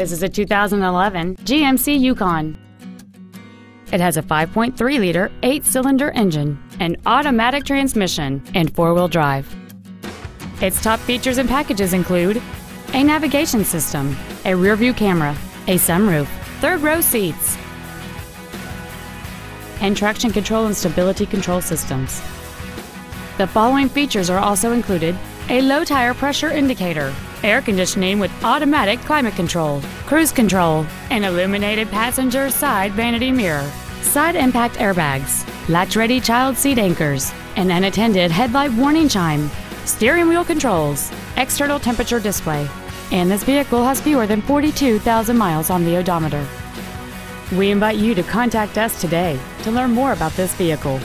This is a 2011 GMC Yukon. It has a 5.3-liter, 8-cylinder engine, an automatic transmission, and 4-wheel drive. Its top features and packages include a navigation system, a rear-view camera, a sunroof, third-row seats, and traction control and stability control systems. The following features are also included: a low tire pressure indicator, air conditioning with automatic climate control, cruise control, an illuminated passenger side vanity mirror, side impact airbags, latch-ready child seat anchors, an unattended headlight warning chime, steering wheel controls, external temperature display, and this vehicle has fewer than 42,000 miles on the odometer. We invite you to contact us today to learn more about this vehicle.